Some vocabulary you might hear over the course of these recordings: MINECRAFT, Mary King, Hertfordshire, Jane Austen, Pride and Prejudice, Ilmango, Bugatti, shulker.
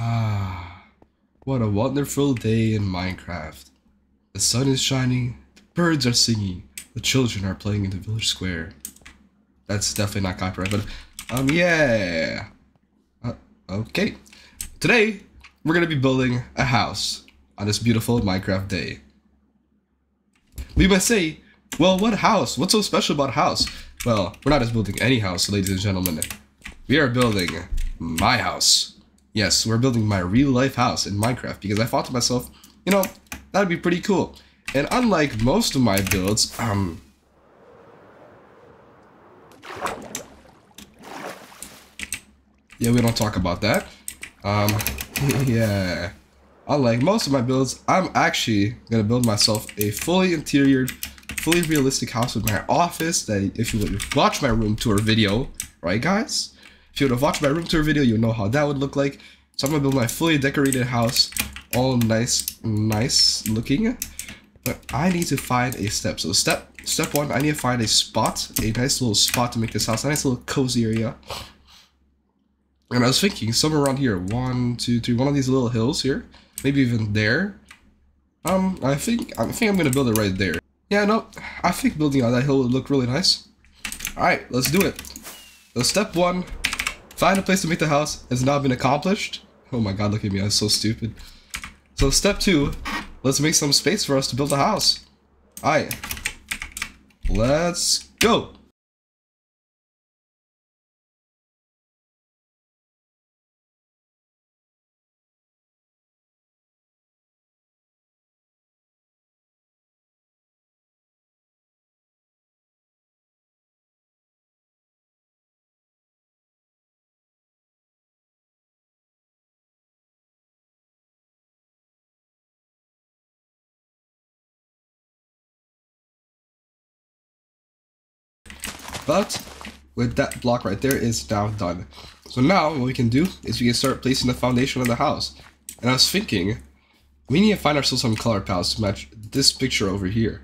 Ah, what a wonderful day in Minecraft. The sun is shining, the birds are singing, the children are playing in the village square. That's definitely not copyright, but yeah. Okay, today we're gonna be building a house on this beautiful Minecraft day. We might say, well, what house? What's so special about house? Well, we're not just building any house, ladies and gentlemen. We are building my house. Yes, we're building my real-life house in Minecraft because I thought to myself, you know, that'd be pretty cool. And unlike most of my builds, yeah, we don't talk about that. Yeah. Unlike most of my builds, I'm actually gonna build myself a fully interiored, fully realistic house with my office. That if you would watch my room tour video, right guys? If you would have watched my room tour video, you know how that would look like. So I'm gonna build my fully decorated house, all nice looking. But I need to find a step. So step one, I need to find a spot, a nice little spot to make this house, a nice little cozy area. And I was thinking somewhere around here, 1, 2, 3, one of these little hills here. Maybe even there. I think I'm gonna build it right there. Yeah, no, I think building on that hill would look really nice. All right, let's do it. So step one, find a place to make the house has now been accomplished. Oh my God, look at me, I'm so stupid. So step two, let's make some space for us to build a house. All right, let's go. But with that block right there is now done. So now what we can do is we can start placing the foundation of the house. And I was thinking, we need to find ourselves some color palettes to match this picture over here.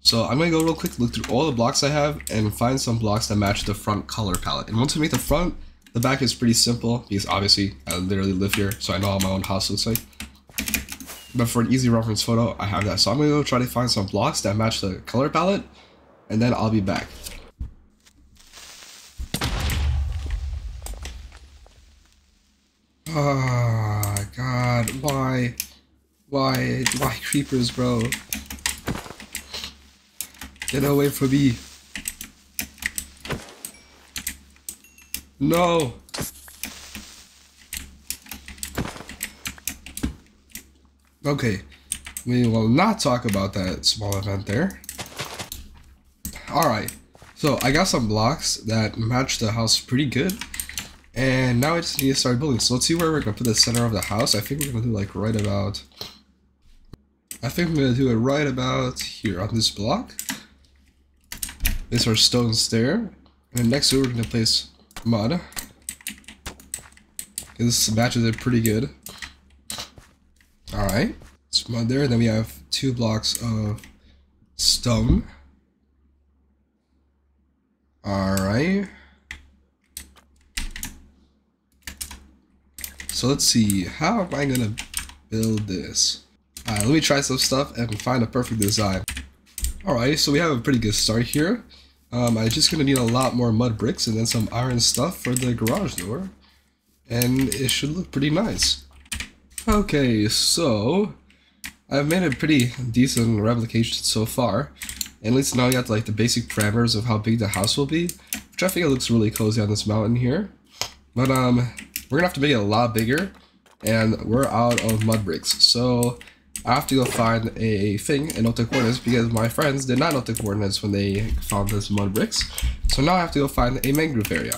So I'm gonna go real quick, look through all the blocks I have and find some blocks that match the front color palette. And once we make the front, the back is pretty simple because obviously I literally live here, so I know how my own house looks like. But for an easy reference photo, I have that. So I'm gonna go try to find some blocks that match the color palette and then I'll be back. Ah, oh, God, why creepers, bro? Get away from me. No. Okay, we will not talk about that small event there. All right, so I got some blocks that match the house pretty good. And now I just need to start building. So let's see where we're gonna put the center of the house. I think we're gonna do like right about, I think we're gonna do it right about here on this block. Place our stone stair. And next to it, we're gonna place mud. This matches it pretty good. All right, it's mud there. And then we have 2 blocks of stone. All right. So let's see, how am I gonna build this? Let me try some stuff and find a perfect design. Alright, so we have a pretty good start here. I'm just gonna need a lot more mud bricks and then some iron stuff for the garage door. And it should look pretty nice. Okay, so I've made a pretty decent replication so far. And at least now we got like the basic parameters of how big the house will be. Which I think it looks really cozy on this mountain here. But we're gonna have to make it a lot bigger, and we're out of mud bricks. So I have to go find a thing and note the coordinates because my friends did not note the coordinates when they found this mud bricks. So now I have to go find a mangrove area.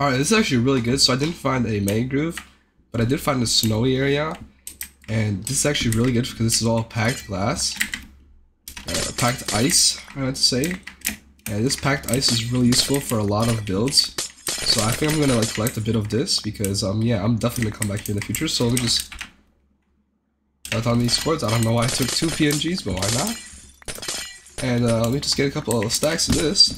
Alright, this is actually really good. So I didn't find a mangrove, but I did find a snowy area. And this is actually really good because this is all packed glass. Packed ice, I have to say. Yeah, this packed ice is really useful for a lot of builds. So I think I'm gonna like collect a bit of this because yeah, I'm definitely gonna come back here in the future. So we'll just let on these quartz. I don't know why I took 2 PNGs, but why not? And let me just get a couple of stacks of this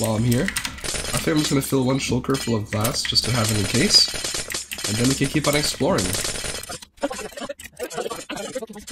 while I'm here. I think I'm just gonna fill one shulker full of glass just to have it in case, and then we can keep on exploring.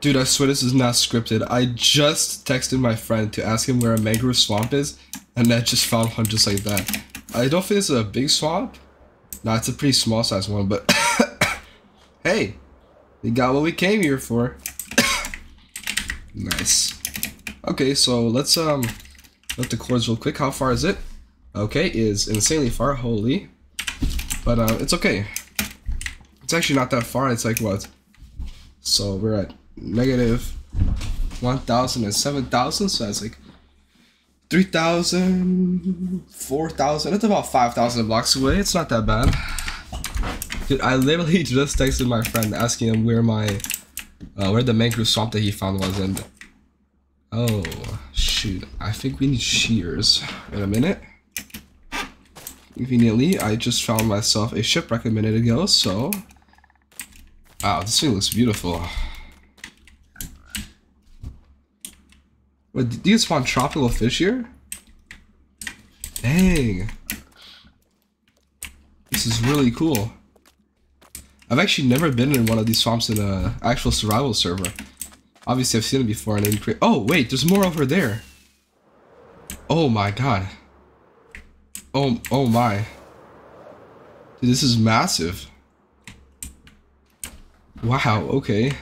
Dude, I swear this is not scripted. I just texted my friend to ask him where a mangrove swamp is, and I just found one just like that. I don't think it's a big swamp. Nah, it's a pretty small size one, but hey, we got what we came here for. Nice. Okay, so let's let the cords real quick. How far is it? Okay, it is insanely far, holy. But it's okay. It's actually not that far, it's like what? So we're at -1,000 and 7,000, so that's like 3,000, 4,000, that's about 5,000 blocks away. It's not that bad. Dude, I literally just texted my friend asking him where my where the mangrove swamp that he found was, and oh shoot, I think we need shears in a minute. Conveniently, I just found myself a shipwreck a minute ago, so wow, this thing looks beautiful. Wait, do you spawn tropical fish here? Dang. This is really cool. I've actually never been in one of these swamps in an actual survival server. Obviously I've seen it before and then oh wait, there's more over there. Oh my god. Oh my. Dude, this is massive. Wow, okay.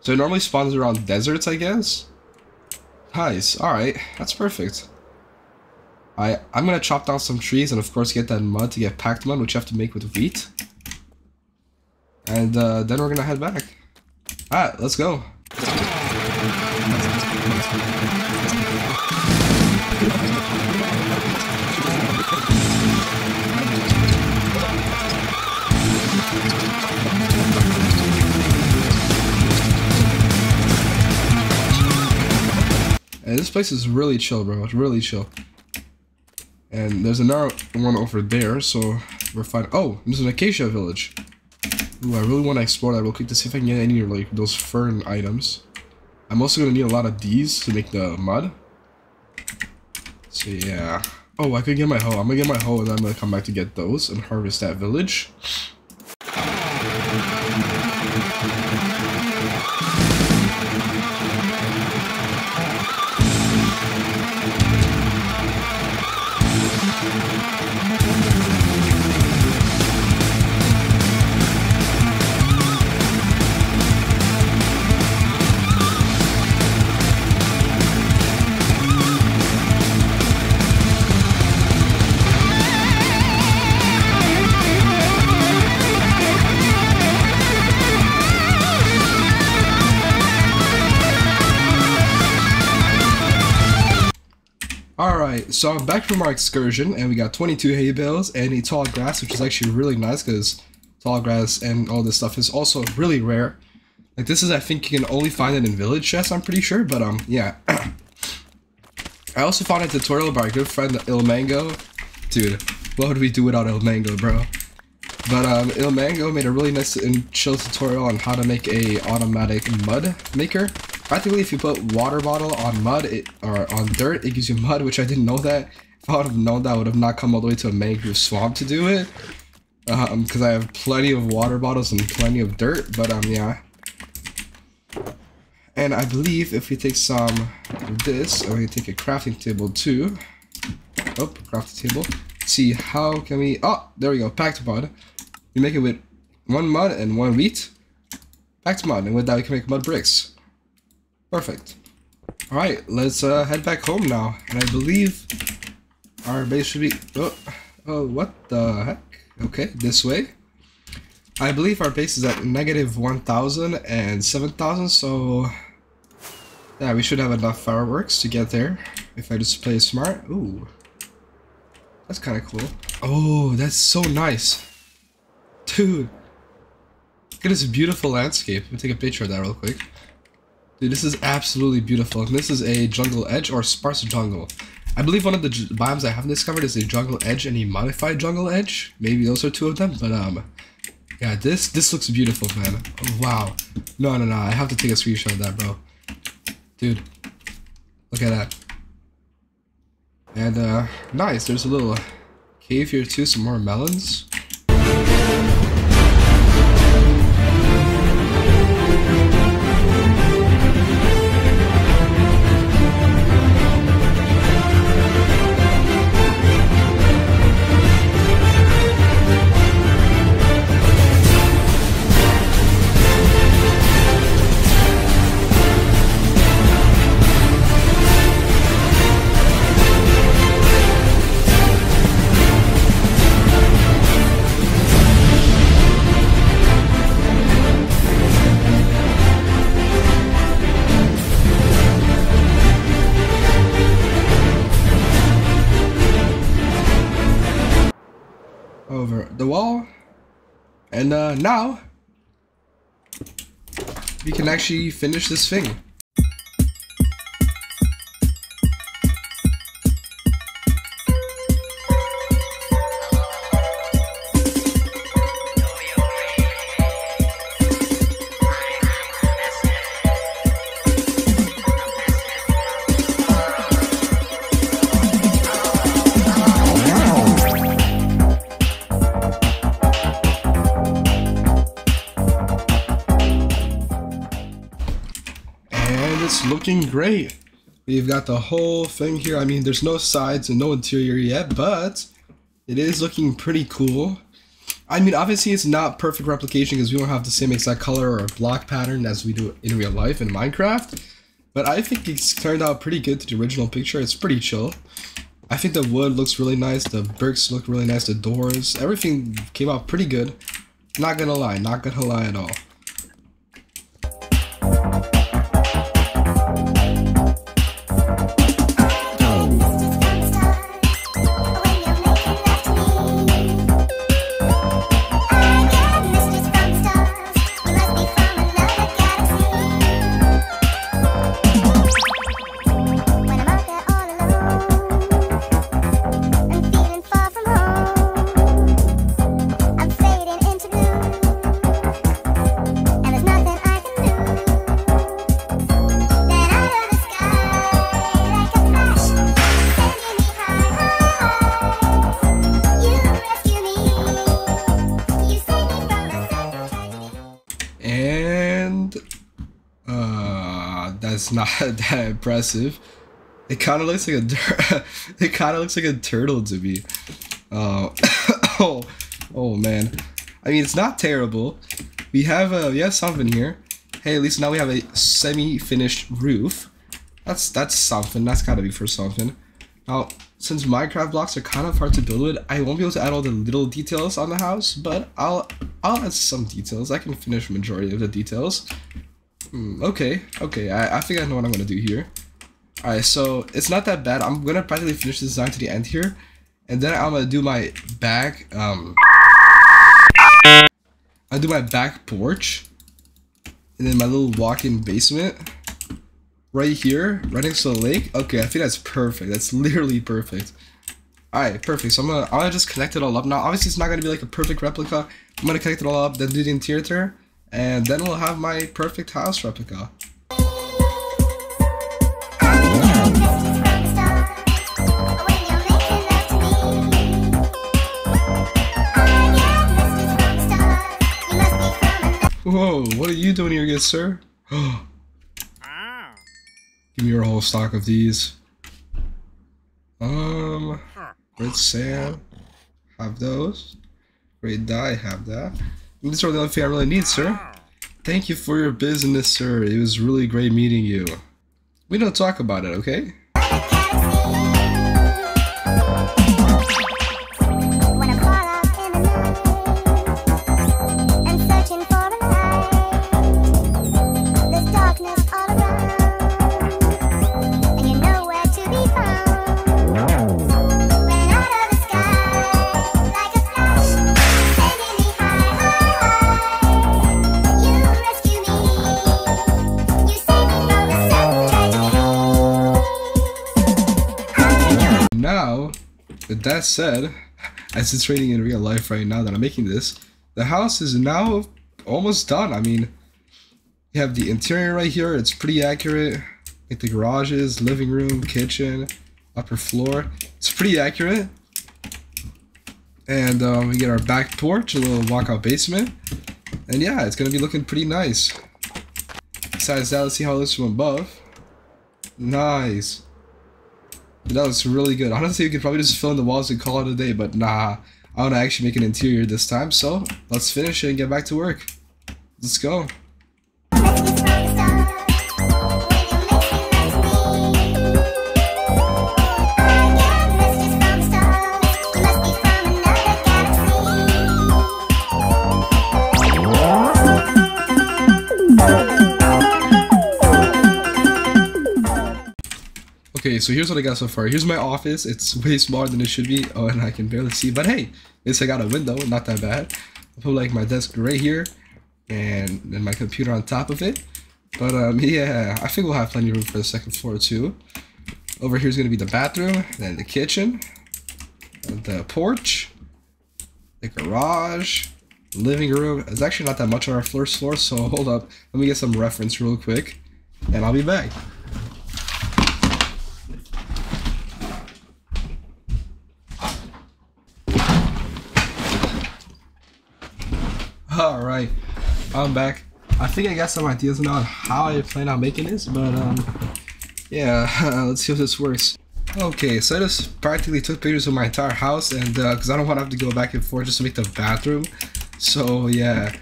So it normally spawns around deserts, I guess? Nice, alright, that's perfect. I'm gonna chop down some trees and of course get that mud to get packed mud, which you have to make with wheat. And then we're gonna head back. Alright, let's go. And this place is really chill, bro. It's really chill. And there's another one over there, so we're fine. Oh, there's an acacia village. Ooh, I really want to explore that real quick to see if I can get any of like those fern items. I'm also gonna need a lot of these to make the mud. So yeah. Oh, I could get my hoe. I'm gonna get my hoe and then I'm gonna come back to get those and harvest that village. Alright, so I'm back from our excursion, and we got 22 hay bales and a tall grass, which is actually really nice because tall grass and all this stuff is also really rare. Like, this is, I think, you can only find it in village chests, I'm pretty sure, but, yeah. I also found a tutorial by our good friend, Ilmango. Dude, what would we do without Ilmango, bro? But, Ilmango made a really nice and chill tutorial on how to make a automatic mud maker. Practically, if you put water bottle on mud, or on dirt, it gives you mud, which I didn't know that. If I would have known that, I would have not come all the way to a mangrove swamp to do it. Because I have plenty of water bottles and plenty of dirt, but, yeah. And I believe if we take some of this, and we take a crafting table too. Oh, crafting table. See, how can we... Oh, there we go, packed mud. We make it with one mud and one wheat. Packed mud, and with that we can make mud bricks. Perfect. Alright, let's head back home now. And I believe our base should be... Oh, what the heck? Okay, this way. I believe our base is at negative 1,000 and 7,000, so... Yeah, we should have enough fireworks to get there. If I just play smart. Ooh. That's kind of cool. Oh, that's so nice. Dude. Look at this beautiful landscape. Let me take a picture of that real quick. Dude, this is absolutely beautiful. And this is a jungle edge or sparse jungle. I believe one of the biomes I haven't discovered is a jungle edge and a modified jungle edge. Maybe those are two of them, but yeah, this looks beautiful, man. Oh, wow. No, I have to take a screenshot of that, bro. Dude, look at that. And nice, there's a little cave here too, some more melons. Over the wall, and now we can actually finish this thing. Looking great. We've got the whole thing here. I mean, there's no sides and no interior yet, but it is looking pretty cool. I mean, obviously it's not perfect replication because we don't have the same exact color or block pattern as we do in real life in Minecraft, but I think it's turned out pretty good to the original picture. It's pretty chill. I think the wood looks really nice, the bricks look really nice, the doors, everything came out pretty good. Not gonna lie at all. It's not that impressive. It kind of looks like a turtle to me. Oh man. I mean, it's not terrible. We have something here. Hey, at least now we have a semi-finished roof. That's something. That's gotta be for something. Now, since Minecraft blocks are kind of hard to build with, I won't be able to add all the little details on the house, but I'll add some details. I can finish the majority of the details. Okay, I think I know what I'm gonna do here. Alright, so it's not that bad. I'm gonna practically finish the design to the end here, and then I'm gonna do my back, I'll do my back porch. and then my little walk-in basement right here, right next to the lake. Okay, I think that's perfect. That's literally perfect. All right, perfect. So I'm gonna just connect it all up. Now, obviously, it's not gonna be like a perfect replica. I'm gonna connect it all up, then do the interior, and then we'll have my perfect house replica. Whoa, what are you doing here, good sir? Give me your whole stock of these. Red sand, have those. Great dye, have that. And this is the only thing I really need, sir. Thank you for your business, sir. It was really great meeting you. We don't talk about it, okay? Now, with that said, as it's raining in real life right now that I'm making this, the house is now almost done. I mean, you have the interior right here. It's pretty accurate. Like the garages, living room, kitchen, upper floor. It's pretty accurate. And we get our back porch, a little walkout basement. And yeah, it's going to be looking pretty nice. Besides that, let's see how it looks from above. Nice. That looks really good. Honestly, you could probably just fill in the walls and call it a day, but nah, I want to actually make an interior this time, so let's finish it and get back to work. Let's go. Okay, so here's what I got so far. Here's my office. It's way smaller than it should be. Oh, and I can barely see. But hey, at least I got a window. Not that bad. I'll put like my desk right here, and then my computer on top of it. But yeah, I think we'll have plenty of room for the second floor too. Over here is gonna be the bathroom, then the kitchen, the porch, the garage, living room. It's actually not that much on our first floor, so hold up. Let me get some reference real quick, and I'll be back. Alright, I'm back. I think I got some ideas now on how I plan on making this, but yeah, let's see if this works. Okay, so I just practically took pictures of my entire house, and because I don't want to have to go back and forth just to make the bathroom. So yeah,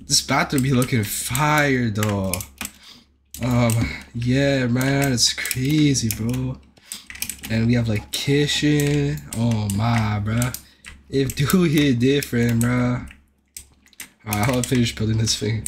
this bathroom be looking fire though. Yeah, man, it's crazy, bro. And we have like kitchen. Oh my, bro. If dude hit different, bro. Alright, I'll finish building this thing.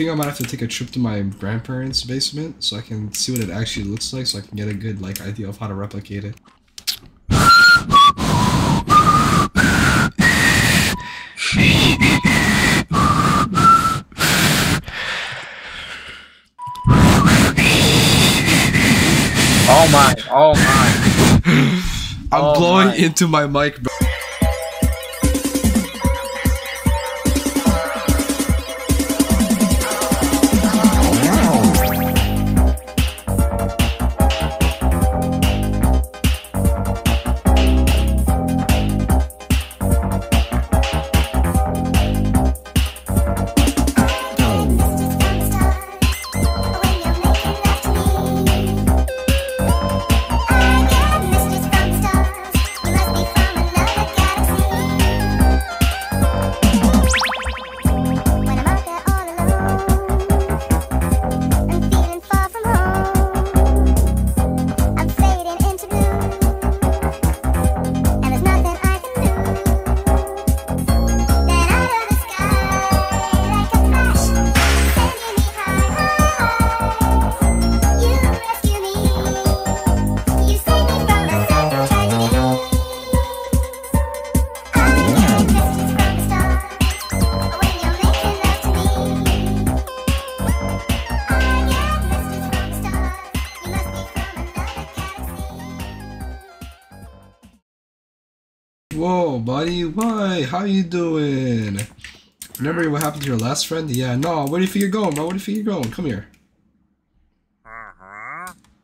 think I might have to take a trip to my grandparents' basement so I can see what it actually looks like, so I can get a good like idea of how to replicate it. Oh my, oh my. I'm blowing my. Into my mic. Whoa, buddy, why? How you doing? Remember what happened to your last friend? Yeah, no, where do you think you're going, bro? Where do you think you're going? Come here.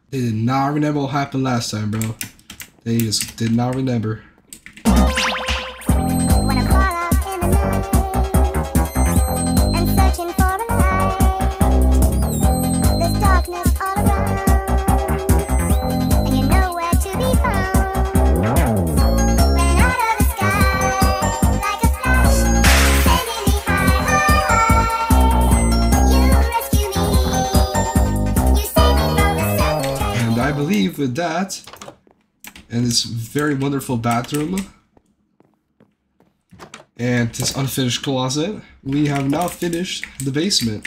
They did not remember what happened last time, bro. They just did not remember. With that and this very wonderful bathroom and this unfinished closet, we have now finished the basement.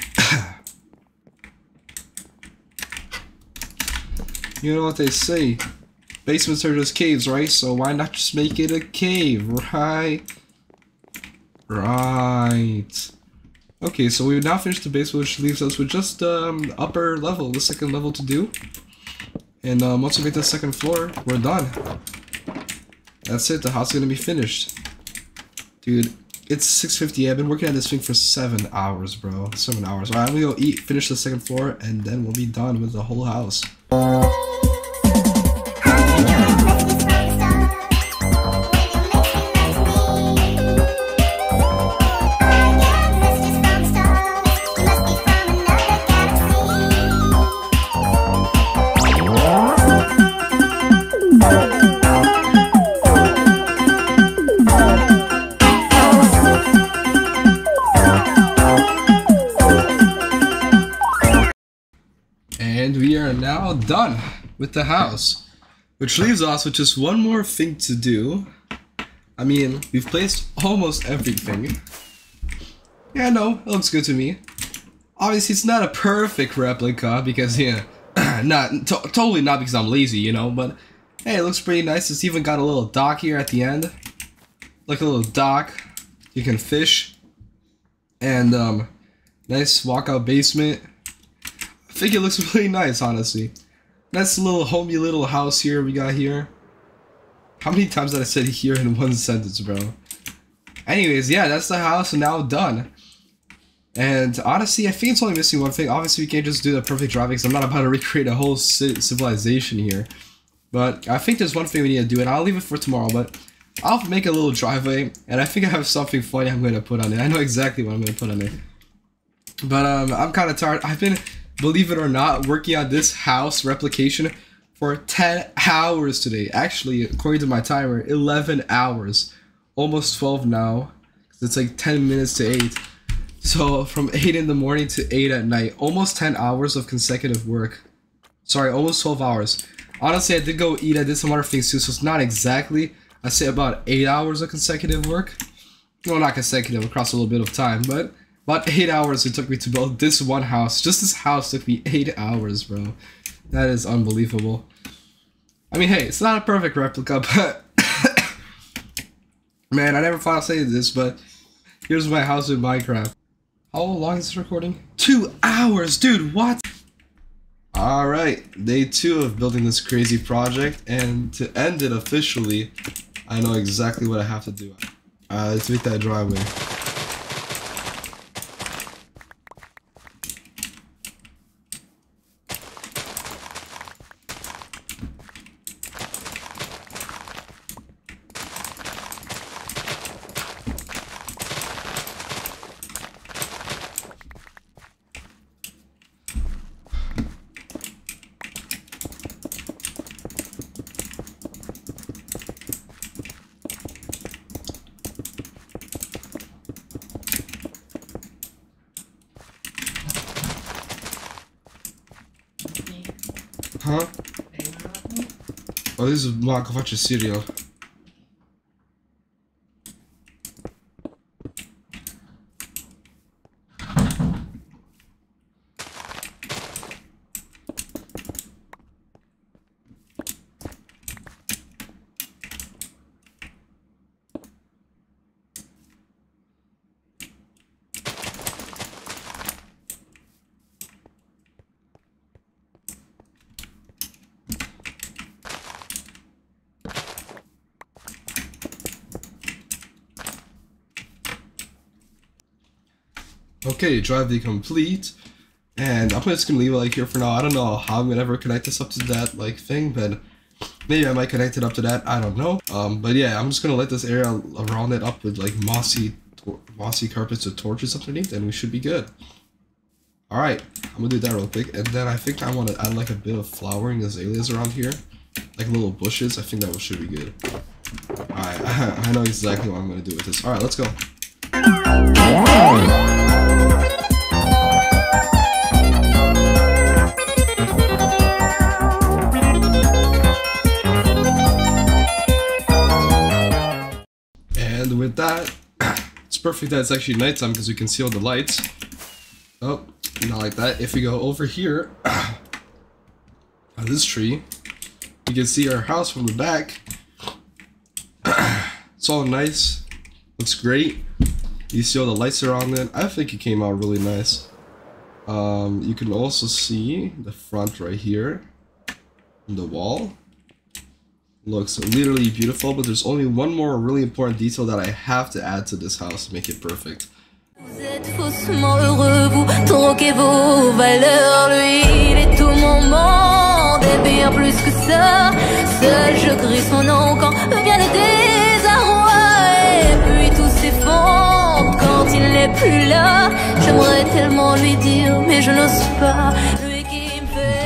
You know what they say, basements are just caves, right? So why not just make it a cave, right? Right. Okay, so we've now finished the basement, which leaves us with just the upper level, the second level to do. And once we get to the second floor, we're done. That's it, the house is gonna be finished. Dude, it's 6:50. I've been working at this thing for 7 hours, bro. 7 hours. Alright, I'm gonna go eat, finish the second floor, and then we'll be done with the whole house. Now done with the house, which leaves us with just one more thing to do. I mean, we've placed almost everything. Yeah, no, it looks good to me. Obviously, it's not a perfect replica because, yeah, totally not because I'm lazy, you know, but hey, it looks pretty nice. It's even got a little dock here at the end, like a little dock. You can fish and nice walkout basement. I think it looks really nice, honestly. That's a little homey little house here we got here. How many times did I say here in one sentence, bro? Anyways, yeah, that's the house now done. And honestly, I think it's only missing one thing. Obviously, we can't just do the perfect driving because I'm not about to recreate a whole civilization here. But I think there's one thing we need to do, and I'll leave it for tomorrow, but I'll make a little driveway, and I think I have something funny I'm going to put on it. I know exactly what I'm going to put on it. But I'm kind of tired. I've been... believe it or not, working on this house replication for 10 hours today. Actually, according to my timer, 11 hours. Almost 12 now. It's like 10 minutes to 8. So from 8 in the morning to 8 at night. Almost 10 hours of consecutive work. Sorry, almost 12 hours. Honestly, I did go eat. I did some other things too, so it's not exactly, I say about 8 hours of consecutive work. Well, not consecutive, across a little bit of time, but... About 8 hours it took me to build this one house. Just this house took me 8 hours, bro. That is unbelievable. I mean, hey, it's not a perfect replica, but... Man, I never thought I'd say this, but here's my house in Minecraft. How long is this recording? 2 hours, dude, what? Alright, day 2 of building this crazy project, and to end it officially, I know exactly what I have to do. Let's make that driveway. Huh? Oh, this is block of bunch of cereal. Okay, driveway complete, and I'm just gonna leave it like here for now. I don't know how I'm gonna ever connect this up to that like thing, but maybe I might connect it up to that. I don't know. But yeah, I'm just gonna let this area around it up with like mossy carpets with torches underneath, and we should be good. All right, I'm gonna do that real quick, and then I think I want to add like a bit of flowering azaleas around here, like little bushes. I think that should be good. All right, I know exactly what I'm gonna do with this. All right, let's go. Wow. And with that, it's perfect that it's actually nighttime because we can see all the lights. Oh, not like that. If we go over here on this tree, you can see our house from the back. It's all nice, looks great. You see all the lights around it. I think it came out really nice. You can also see the front right here on the wall. Looks literally beautiful, but there's only one more really important detail that I have to add to this house to make it perfect.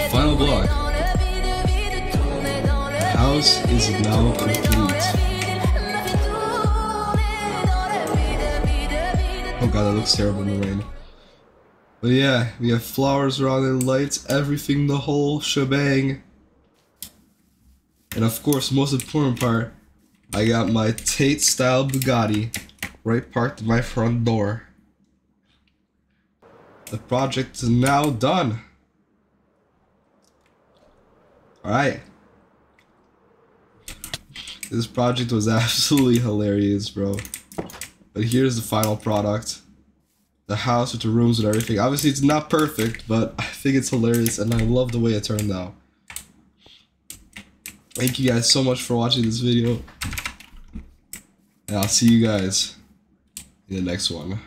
Final block. The house is now complete. Oh god, that looks terrible in the rain. But yeah, we have flowers around and lights, everything, the whole shebang. And of course, most important part, I got my Tate-style Bugatti right parked at my front door. The project is now done. Alright. This project was absolutely hilarious, bro. But here's the final product. The house with the rooms and everything. Obviously it's not perfect, but I think it's hilarious and I love the way it turned out. Thank you guys so much for watching this video. And I'll see you guys in the next one.